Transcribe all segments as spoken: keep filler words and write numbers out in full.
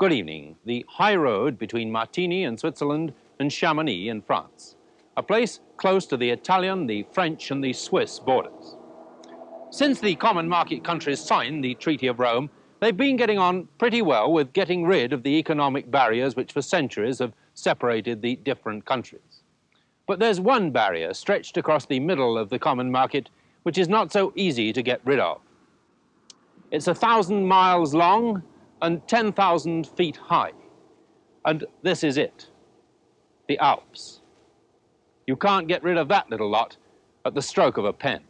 Good evening. The high road between Martigny in Switzerland and Chamonix in France, a place close to the Italian, the French and the Swiss borders. Since the common market countries signed the Treaty of Rome, they've been getting on pretty well with getting rid of the economic barriers which for centuries have separated the different countries. But there's one barrier stretched across the middle of the common market which is not so easy to get rid of. It's a thousand miles long and ten thousand feet high. And this is it, the Alps. You can't get rid of that little lot at the stroke of a pen.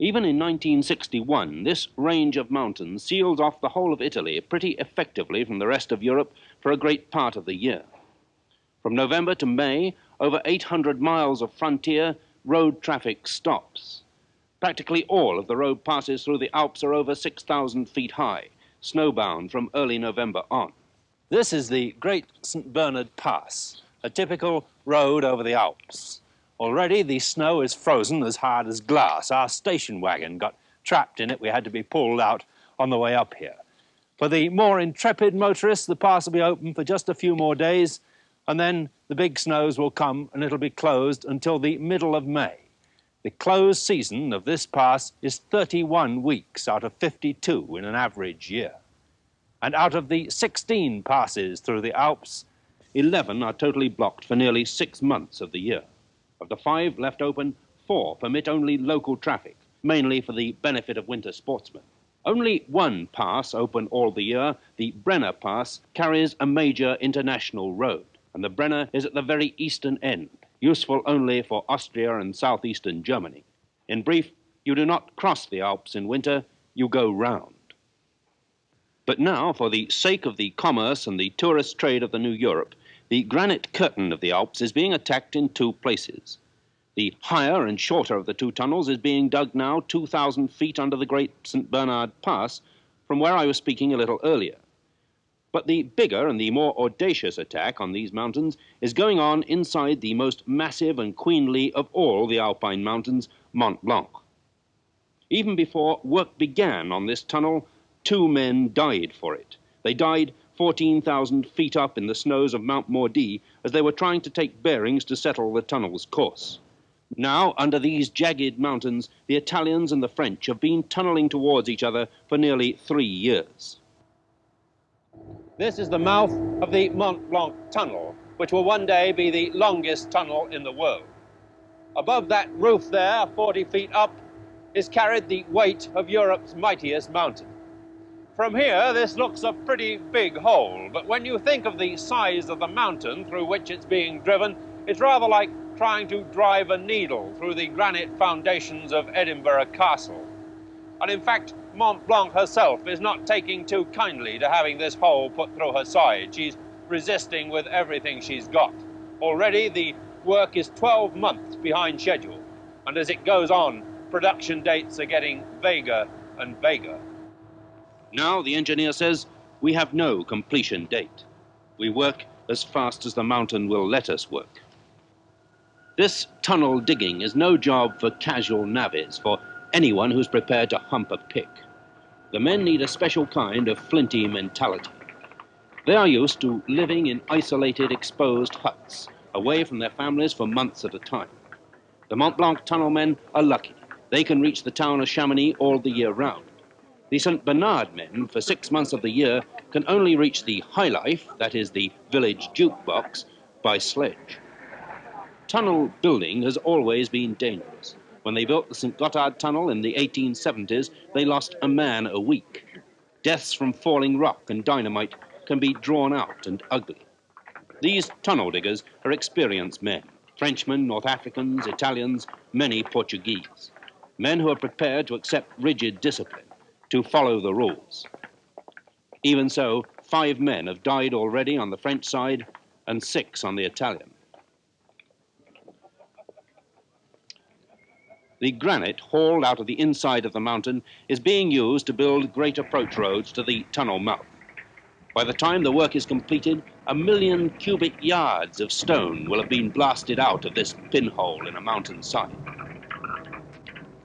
Even in nineteen sixty-one, this range of mountains sealed off the whole of Italy pretty effectively from the rest of Europe for a great part of the year. From November to May, over eight hundred miles of frontier road traffic stops. Practically all of the road passes through the Alps are over six thousand feet high, snowbound from early November on. This is the Great Saint Bernard Pass, a typical road over the Alps. Already the snow is frozen as hard as glass. Our station wagon got trapped in it. We had to be pulled out on the way up here. For the more intrepid motorists, the pass will be open for just a few more days, and then the big snows will come and it'll be closed until the middle of May. The closed season of this pass is thirty-one weeks out of fifty-two in an average year. And out of the sixteen passes through the Alps, eleven are totally blocked for nearly six months of the year. Of the five left open, four permit only local traffic, mainly for the benefit of winter sportsmen. Only one pass open all the year, the Brenner Pass, carries a major international road, and the Brenner is at the very eastern end, useful only for Austria and southeastern Germany. In brief, you do not cross the Alps in winter, you go round. But now, for the sake of the commerce and the tourist trade of the new Europe, the granite curtain of the Alps is being attacked in two places. The higher and shorter of the two tunnels is being dug now two thousand feet under the Great Saint Bernard Pass, from where I was speaking a little earlier. But the bigger and the more audacious attack on these mountains is going on inside the most massive and queenly of all the Alpine mountains, Mont Blanc. Even before work began on this tunnel, two men died for it. They died fourteen thousand feet up in the snows of Mount Mordi as they were trying to take bearings to settle the tunnel's course. Now, under these jagged mountains, the Italians and the French have been tunneling towards each other for nearly three years. This is the mouth of the Mont Blanc tunnel, which will one day be the longest tunnel in the world. Above that roof there, forty feet up, is carried the weight of Europe's mightiest mountain. From here, this looks a pretty big hole, but when you think of the size of the mountain through which it's being driven, it's rather like trying to drive a needle through the granite foundations of Edinburgh Castle. And in fact, Mont Blanc herself is not taking too kindly to having this hole put through her side. She's resisting with everything she's got. Already, the work is twelve months behind schedule, and as it goes on, production dates are getting vaguer and vaguer. Now, the engineer says, we have no completion date. We work as fast as the mountain will let us work. This tunnel digging is no job for casual navvies, for anyone who's prepared to hump a pick. The men need a special kind of flinty mentality. They are used to living in isolated, exposed huts, away from their families for months at a time. The Mont Blanc tunnel men are lucky. They can reach the town of Chamonix all the year round. The Saint Bernard men, for six months of the year, can only reach the high life, that is the village jukebox, by sledge. Tunnel building has always been dangerous. When they built the Saint Gotthard Tunnel in the eighteen seventies, they lost a man a week. Deaths from falling rock and dynamite can be drawn out and ugly. These tunnel diggers are experienced men, Frenchmen, North Africans, Italians, many Portuguese. Men who are prepared to accept rigid discipline, to follow the rules. Even so, five men have died already on the French side and six on the Italian. The granite hauled out of the inside of the mountain is being used to build great approach roads to the tunnel mouth. By the time the work is completed, a million cubic yards of stone will have been blasted out of this pinhole in a mountainside.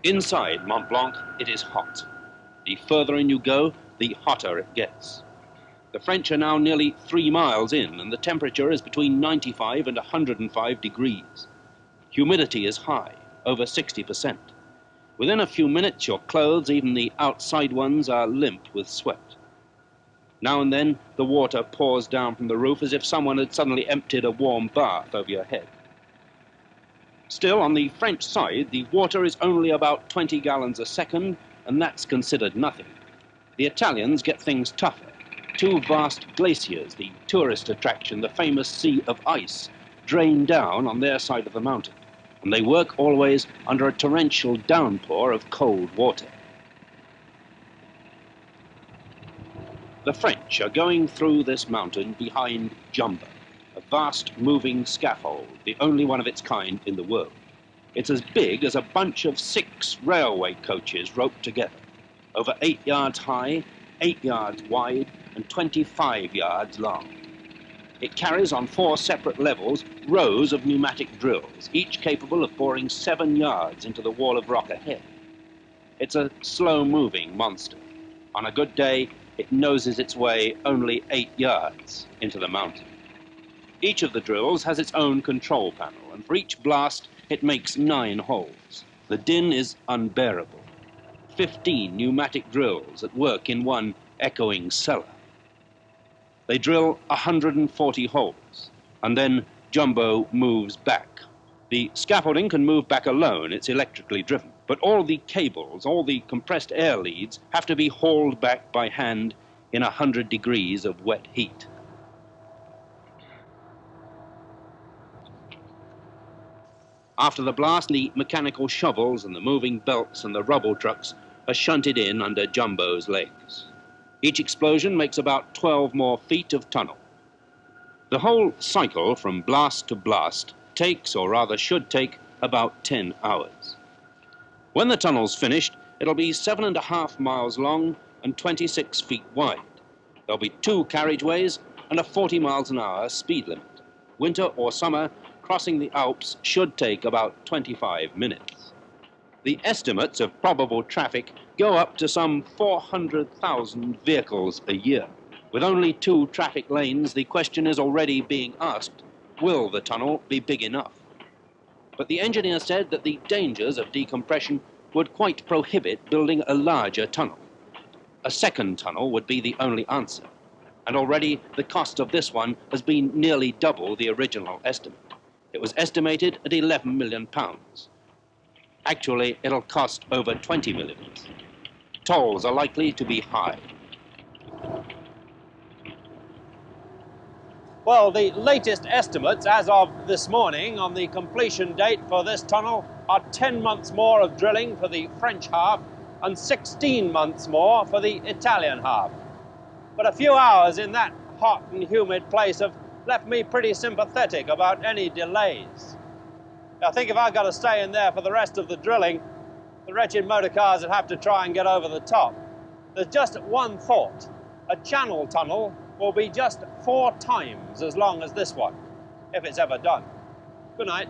Inside Mont Blanc, it is hot. The further in you go, the hotter it gets. The French are now nearly three miles in, and the temperature is between ninety-five and one hundred five degrees. Humidity is high, over sixty percent. Within a few minutes, your clothes, even the outside ones, are limp with sweat. Now and then, the water pours down from the roof as if someone had suddenly emptied a warm bath over your head. Still, on the French side, the water is only about twenty gallons a second, and that's considered nothing. The Italians get things tougher. Two vast glaciers, the tourist attraction, the famous sea of ice, drain down on their side of the mountain, and they work always under a torrential downpour of cold water. The French are going through this mountain behind Jumba, a vast moving scaffold, the only one of its kind in the world. It's as big as a bunch of six railway coaches roped together, over eight yards high, eight yards wide, and twenty-five yards long. It carries on four separate levels rows of pneumatic drills, each capable of boring seven yards into the wall of rock ahead. It's a slow-moving monster. On a good day, it noses its way only eight yards into the mountain. Each of the drills has its own control panel, and for each blast, it makes nine holes. The din is unbearable. Fifteen pneumatic drills at work in one echoing cellar. They drill one hundred forty holes, and then Jumbo moves back. The scaffolding can move back alone, it's electrically driven, but all the cables, all the compressed air leads, have to be hauled back by hand in one hundred degrees of wet heat. After the blast, the mechanical shovels and the moving belts and the rubble trucks are shunted in under Jumbo's legs. Each explosion makes about twelve more feet of tunnel. The whole cycle from blast to blast takes, or rather should take, about ten hours. When the tunnel's finished, it'll be seven and a half miles long and twenty-six feet wide. There'll be two carriageways and a forty miles an hour speed limit. Winter or summer, crossing the Alps should take about twenty-five minutes. The estimates of probable traffic go up to some four hundred thousand vehicles a year. With only two traffic lanes, the question is already being asked, will the tunnel be big enough? But the engineer said that the dangers of decompression would quite prohibit building a larger tunnel. A second tunnel would be the only answer, and already the cost of this one has been nearly double the original estimate. It was estimated at eleven million pounds. Actually, it'll cost over twenty million. Tolls are likely to be high. Well, the latest estimates as of this morning on the completion date for this tunnel are ten months more of drilling for the French half and sixteen months more for the Italian half. But a few hours in that hot and humid place have left me pretty sympathetic about any delays. I think if I've got to stay in there for the rest of the drilling, the wretched motor cars would have to try and get over the top. There's just one thought. A channel tunnel will be just four times as long as this one, if it's ever done. Good night.